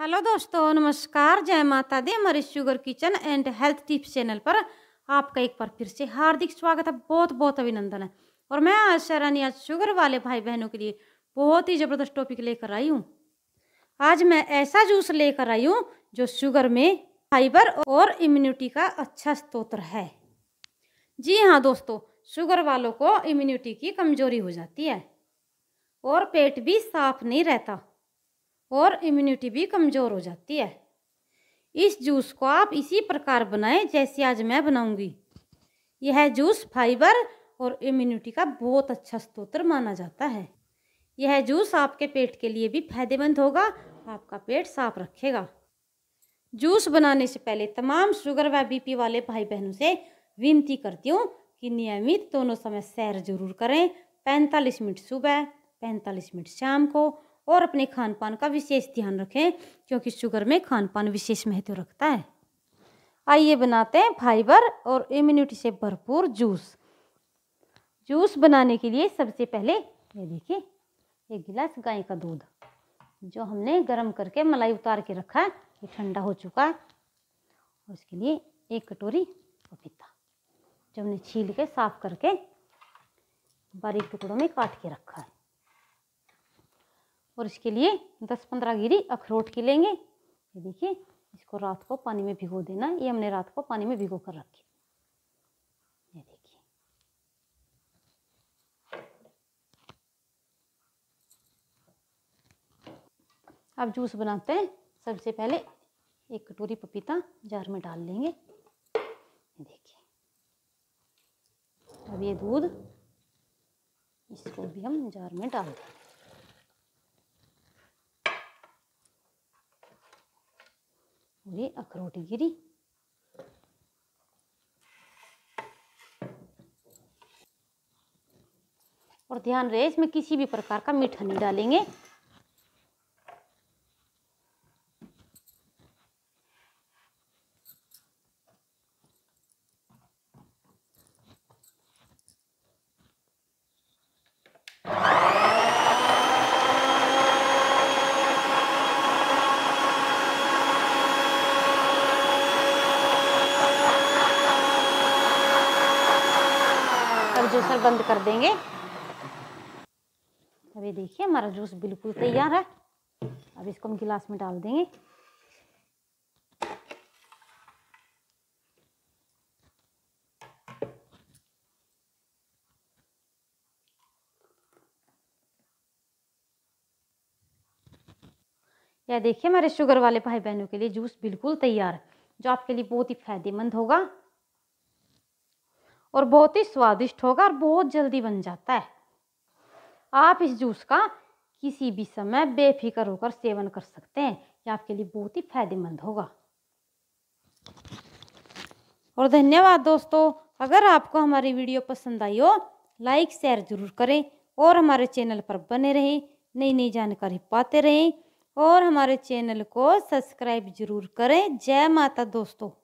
Hello दोस्तों, नमस्कार, जय माता दी। हमारे sugar kitchen and health tips channel पर आपका एक बार फिर से हार्दिक स्वागत है, बहुत बहुत अभिनंदन है। और मैं आशा रानी आज शुगर वाले भाई बहनों के लिए बहुत ही ज़बरदस्त टॉपिक लेकर आई हूँ। आज मैं ऐसा जूस लेकर आई हूँ जो शुगर में फाइबर और इम्यूनिटी का अच्छा स्रोत है। जी हाँ दोस्तों, शुगर वालों को इम्यूनिटी की कमज़ोरी हो जाती है और पेट भी साफ नहीं रहता और इम्यूनिटी भी कमज़ोर हो जाती है। इस जूस को आप इसी प्रकार बनाएं जैसे आज मैं बनाऊंगी। यह जूस फाइबर और इम्यूनिटी का बहुत अच्छा स्रोत माना जाता है। यह जूस आपके पेट के लिए भी फायदेमंद होगा, आपका पेट साफ रखेगा। जूस बनाने से पहले तमाम शुगर व बीपी वाले भाई बहनों से विनती करती हूँ कि नियमित दोनों समय सैर जरूर करें। 45 मिनट सुबह, 45 मिनट शाम को, और अपने खान पान का विशेष ध्यान रखें क्योंकि शुगर में खान पान विशेष महत्व रखता है। आइए बनाते हैं फाइबर और इम्यूनिटी से भरपूर जूस। जूस बनाने के लिए सबसे पहले ये देखिए, एक गिलास गाय का दूध जो हमने गर्म करके मलाई उतार के रखा है, ये ठंडा हो चुका है। उसके लिए एक कटोरी पपीता जो हमने छील के साफ करके बारीक टुकड़ों में काट के रखा है, और इसके लिए 10-15 गिरी अखरोट की लेंगे। ये देखिए, इसको रात को पानी में भिगो देना। ये हमने रात को पानी में भिगो कर रखी। ये देखिए, अब जूस बनाते हैं। सबसे पहले एक कटोरी पपीता जार में डाल लेंगे। ये देखिए, अब ये दूध इसको भी हम जार में डाल देंगे। ये अखरोट गिरी, और ध्यान रहे इसमें किसी भी प्रकार का मीठा नहीं डालेंगे। जूसर बंद कर देंगे। अब ये देखिए, हमारा जूस बिल्कुल तैयार है। अब इसको हम गिलास में डाल देंगे। यह देखिए, हमारे शुगर वाले भाई बहनों के लिए जूस बिल्कुल तैयार है जो आपके लिए बहुत ही फायदेमंद होगा और बहुत ही स्वादिष्ट होगा और बहुत जल्दी बन जाता है। आप इस जूस का किसी भी समय बेफिक्र होकर सेवन कर सकते हैं। यह आपके लिए बहुत ही फायदेमंद होगा। और धन्यवाद दोस्तों, अगर आपको हमारी वीडियो पसंद आई हो लाइक शेयर जरूर करें और हमारे चैनल पर बने रहें, नई नई जानकारी पाते रहें, और हमारे चैनल को सब्सक्राइब जरूर करें। जय माता दोस्तों।